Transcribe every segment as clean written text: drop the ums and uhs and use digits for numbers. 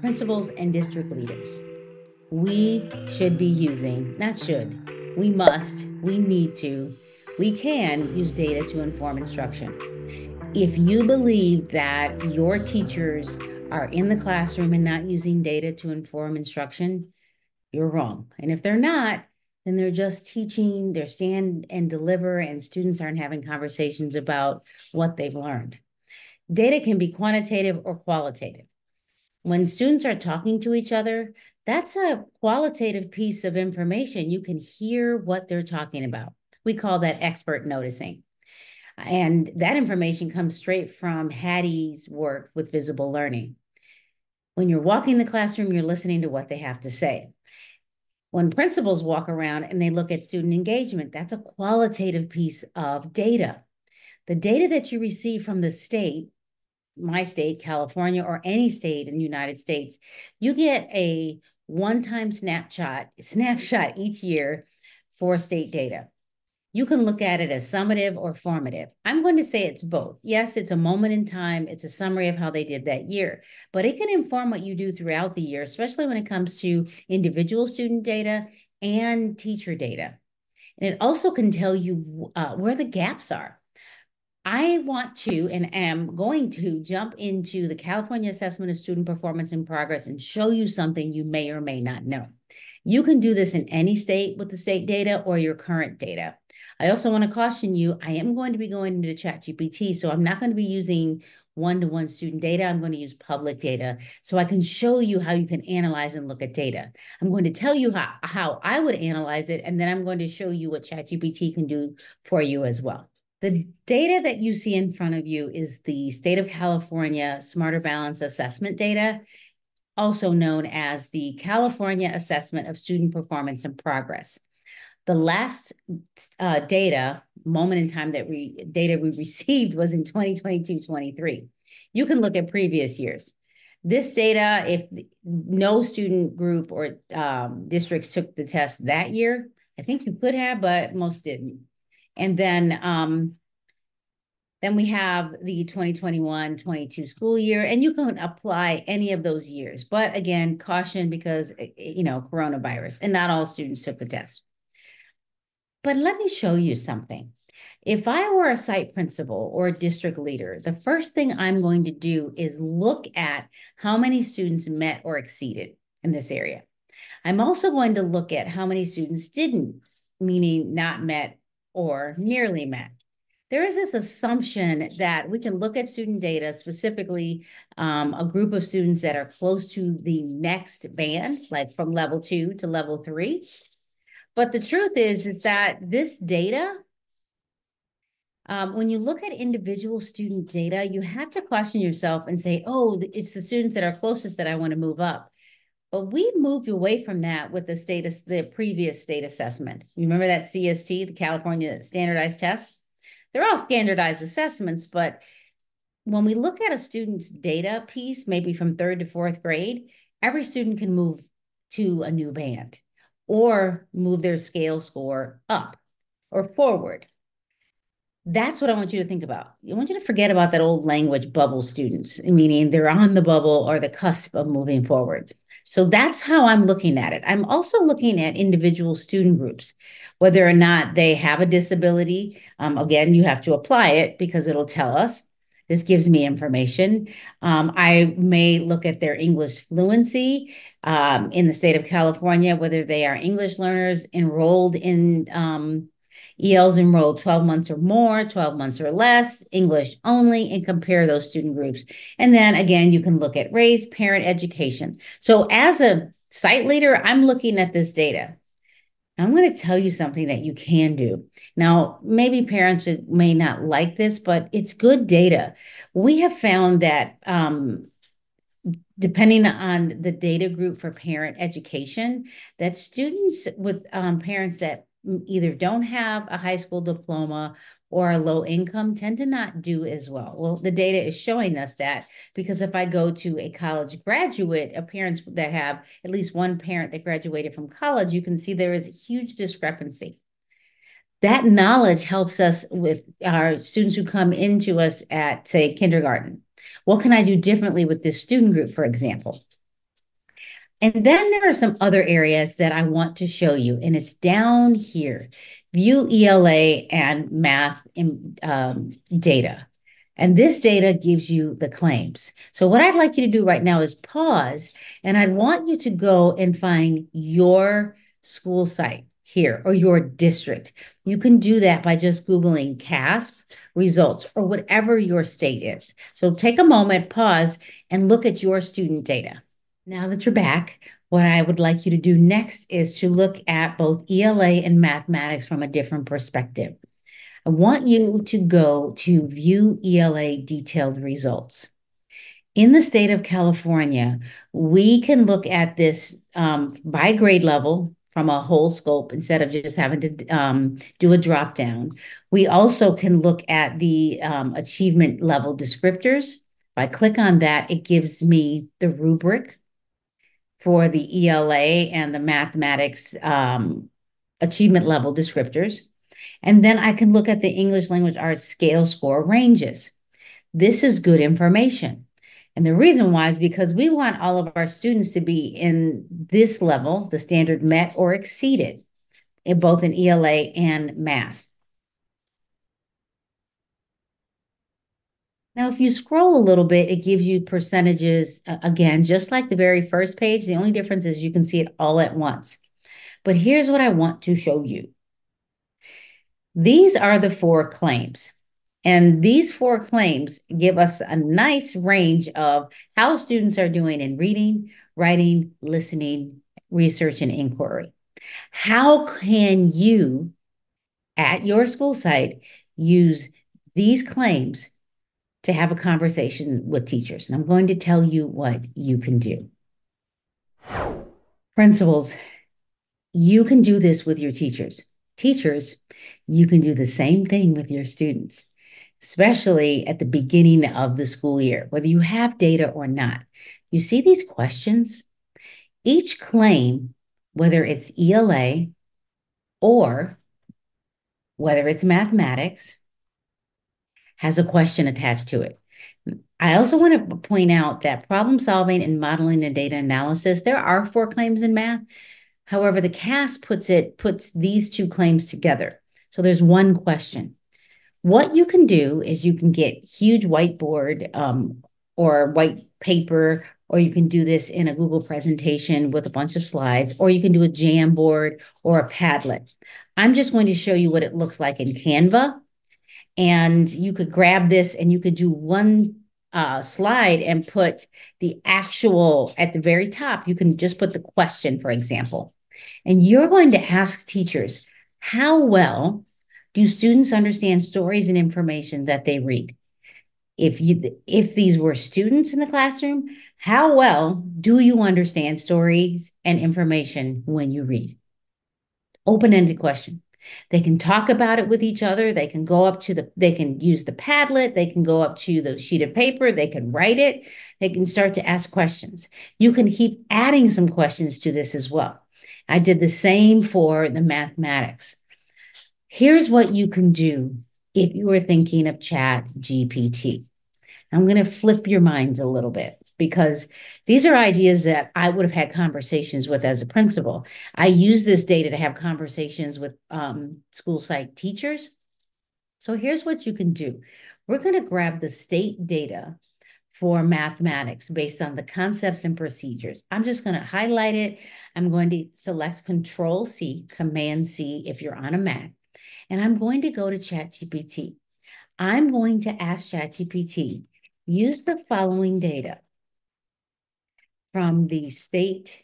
principals and district leaders. We should be using, not should, we must, we need to, we can use data to inform instruction. If you believe that your teachers are in the classroom and not using data to inform instruction, you're wrong. And if they're not, then they're just teaching, they're stand and deliver, and students aren't having conversations about what they've learned. Data can be quantitative or qualitative. When students are talking to each other, that's a qualitative piece of information. You can hear what they're talking about. We call that expert noticing. And that information comes straight from Hattie's work with Visible Learning. When you're walking the classroom, you're listening to what they have to say. When principals walk around and they look at student engagement, that's a qualitative piece of data. The data that you receive from the state, my state, California, or any state in the United States, you get a one-time snapshot each year for state data. You can look at it as summative or formative. I'm going to say it's both. Yes, it's a moment in time. It's a summary of how they did that year, but it can inform what you do throughout the year, especially when it comes to individual student data and teacher data. And it also can tell you where the gaps are. I want to and am going to jump into the California Assessment of Student Performance and Progress and show you something you may or may not know. You can do this in any state with the state data or your current data. I also want to caution you, I am going to be going into ChatGPT, so I'm not going to be using one-to-one student data. I'm going to use public data so I can show you how you can analyze and look at data. I'm going to tell you how I would analyze it, and then I'm going to show you what ChatGPT can do for you as well. The data that you see in front of you is the state of California Smarter Balance Assessment data, also known as the California Assessment of Student Performance and Progress. The last data we received was in 2022-23. You can look at previous years. This data, if no student group or districts took the test that year, I think you could have, but most didn't. And then we have the 2021-22 school year, and you can apply any of those years. But again, caution because, you know, coronavirus, and not all students took the test. But let me show you something. If I were a site principal or a district leader, the first thing I'm going to do is look at how many students met or exceeded in this area. I'm also going to look at how many students didn't, meaning not met or nearly met. There is this assumption that we can look at student data, specifically a group of students that are close to the next band, like from level 2 to level 3. But the truth is that this data, when you look at individual student data, you have to caution yourself and say, oh, it's the students that are closest that I want to move up. But we moved away from that with the status, the previous state assessment. You remember that CST, the California Standardized Test? They're all standardized assessments, but when we look at a student's data piece, maybe from 3rd to 4th grade, every student can move to a new band, or move their scale score up or forward. That's what I want you to think about. I want you to forget about that old language, bubble students, meaning they're on the bubble or the cusp of moving forward. So that's how I'm looking at it. I'm also looking at individual student groups, whether or not they have a disability. Again, you have to apply it because it'll tell us. This gives me information. I may look at their English fluency in the state of California, whether they are English learners enrolled in ELs enrolled 12 months or more, 12 months or less, English only, and compare those student groups. And then again, you can look at race, parent education. So as a site leader, I'm looking at this data. I'm going to tell you something that you can do. Now, maybe parents may not like this, but it's good data. We have found that depending on the data group for parent education, that students with parents that either don't have a high school diploma or a low income tend to not do as well. Well, the data is showing us that because if I go to a college graduate, a parents that have at least one parent that graduated from college, you can see there is a huge discrepancy. That knowledge helps us with our students who come into us at, say, kindergarten. What can I do differently with this student group, for example? And then there are some other areas that I want to show you, and it's down here. View ELA and math data. And this data gives you the claims. So what I'd like you to do right now is pause, and I'd want you to go and find your school site here or your district. You can do that by just Googling CASP results or whatever your state is. So take a moment, pause, and look at your student data. Now that you're back, what I would like you to do next is to look at both ELA and mathematics from a different perspective. I want you to go to View ELA Detailed Results. In the state of California, we can look at this by grade level from a whole scope instead of just having to do a drop down. We also can look at the achievement level descriptors. If I click on that, it gives me the rubric for the ELA and the mathematics achievement level descriptors. And then I can look at the English language arts scale score ranges. This is good information. And the reason why is because we want all of our students to be in this level, the standard met or exceeded, in both in ELA and math. Now, if you scroll a little bit, it gives you percentages, again, just like the very first page. The only difference is you can see it all at once. But here's what I want to show you. These are the four claims. And these four claims give us a nice range of how students are doing in reading, writing, listening, research, and inquiry. How can you, at your school site, use these claims to have a conversation with teachers? And I'm going to tell you what you can do. Principals, you can do this with your teachers. Teachers, you can do the same thing with your students, especially at the beginning of the school year, whether you have data or not. You see these questions? Each claim, whether it's ELA or whether it's mathematics, has a question attached to it. I also want to point out that problem solving and modeling and data analysis, there are four claims in math. However, the CAST puts these two claims together. So there's one question. What you can do is you can get huge whiteboard or white paper, or you can do this in a Google presentation with a bunch of slides, or you can do a Jamboard or a Padlet. I'm just going to show you what it looks like in Canva. And you could grab this and you could do one slide and put the actual at the very top. You can just put the question, for example. And you're going to ask teachers, how well do students understand stories and information that they read? If these were students in the classroom, how well do you understand stories and information when you read? Open-ended question. They can talk about it with each other. They can go up to they can use the Padlet. They can go up to the sheet of paper. They can write it. They can start to ask questions. You can keep adding some questions to this as well. I did the same for the mathematics. Here's what you can do if you are thinking of ChatGPT. I'm going to flip your minds a little bit because these are ideas that I would have had conversations with as a principal. I use this data to have conversations with school site teachers. So here's what you can do. We're going to grab the state data for mathematics based on the concepts and procedures. I'm just going to highlight it. I'm going to select Control-C, Command-C if you're on a Mac. And I'm going to go to ChatGPT. I'm going to ask ChatGPT, use the following data from the state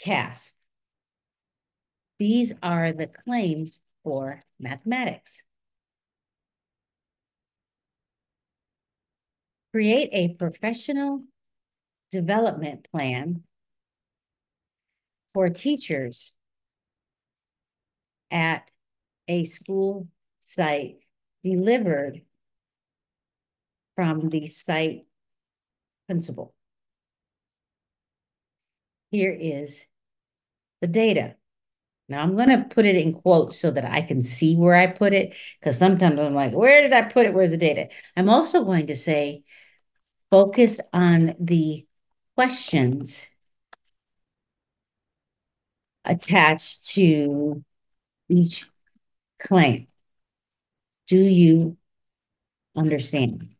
CASP. These are the claims for mathematics. Create a professional development plan for teachers at a school site delivered from the site principal. Here is the data. Now I'm going to put it in quotes so that I can see where I put it, because sometimes I'm like, where did I put it? Where's the data? I'm also going to say, focus on the questions attached to each claim. Do you understand?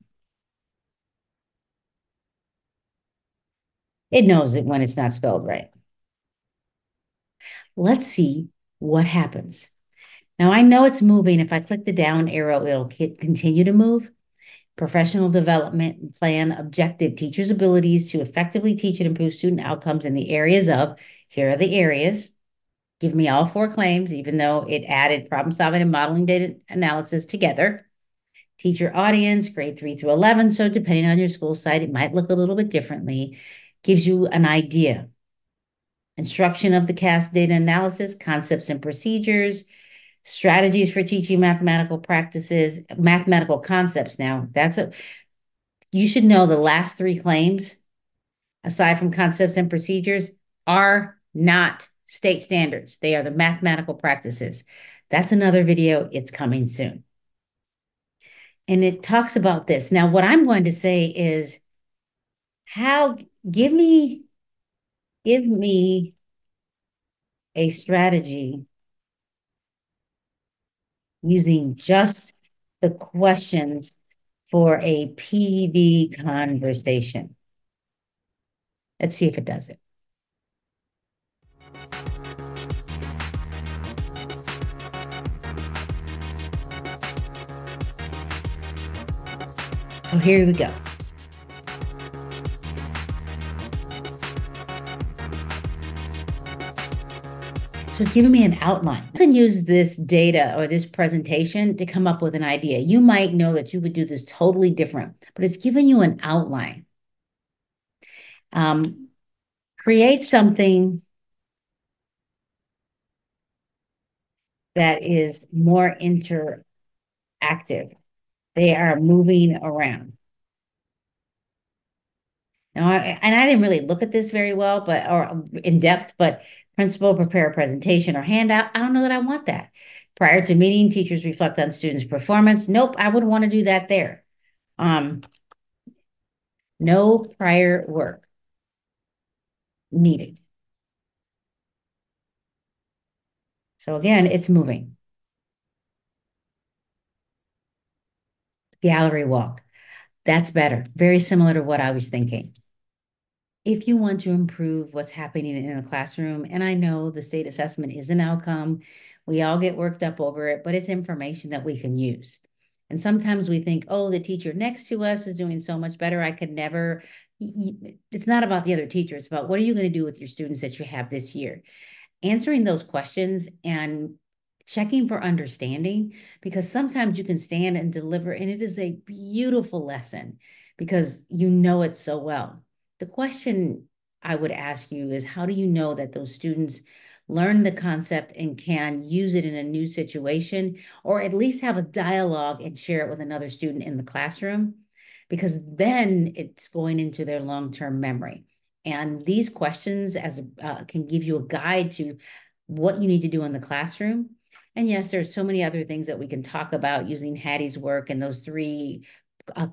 It knows it when it's not spelled right. Let's see what happens. Now, I know it's moving. If I click the down arrow, it'll continue to move. Professional development plan objective, teachers' abilities to effectively teach and improve student outcomes in the areas of, here are the areas. Give me all four claims, even though it added problem solving and modeling data analysis together. Teacher audience, grade 3 through 11. So depending on your school site, it might look a little bit differently. Gives you an idea. Instruction of the CAST data analysis, concepts and procedures, strategies for teaching mathematical practices, mathematical concepts. Now, that's a, you should know the last three claims, aside from concepts and procedures, are not state standards. They are the mathematical practices. That's another video. It's coming soon. And it talks about this. Now, what I'm going to say is, how, give me a strategy using just the questions for a PD conversation. Let's see if it does it. So here we go. So it's giving me an outline. You can use this data or this presentation to come up with an idea. You might know that you would do this totally different, but it's giving you an outline. Create something that is more interactive. They are moving around. Now, I didn't really look at this very well, but or in depth, but principal, prepare a presentation or handout. I don't know that I want that. Prior to meeting, teachers reflect on students' performance. Nope, I wouldn't want to do that there. No prior work needed. So again, it's moving. Gallery walk. That's better. Very similar to what I was thinking. If you want to improve what's happening in a classroom, and I know the state assessment is an outcome, we all get worked up over it, but it's information that we can use. And sometimes we think, oh, the teacher next to us is doing so much better. I could never. It's not about the other teacher. It's about what are you going to do with your students that you have this year? Answering those questions and checking for understanding, because sometimes you can stand and deliver, and it is a beautiful lesson because you know it so well. The question I would ask you is, how do you know that those students learn the concept and can use it in a new situation, or at least have a dialogue and share it with another student in the classroom? Because then it's going into their long-term memory. And these questions can give you a guide to what you need to do in the classroom. And yes, there's so many other things that we can talk about using Hattie's work and those three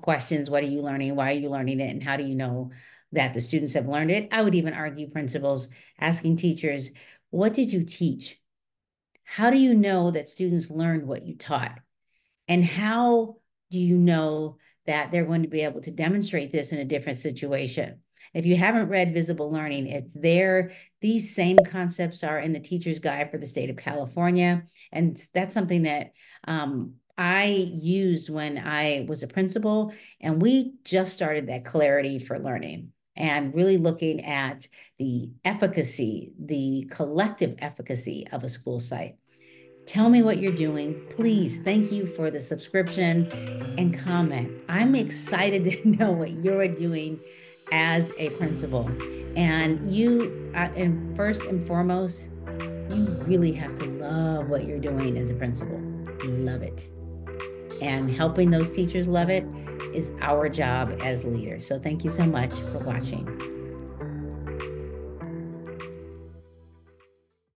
questions. What are you learning? Why are you learning it? And how do you know that the students have learned it? I would even argue principals asking teachers, what did you teach? How do you know that students learned what you taught? And how do you know that they're going to be able to demonstrate this in a different situation? If you haven't read Visible Learning, it's there. These same concepts are in the Teacher's Guide for the State of California. And that's something that I used when I was a principal, and we just started that clarity for learning and really looking at the efficacy, the collective efficacy of a school site. Tell me what you're doing. Please, thank you for the subscription and comment. I'm excited to know what you're doing as a principal. And you, and first and foremost, you really have to love what you're doing as a principal. Love it. And helping those teachers love it is our job as leaders. So thank you so much for watching.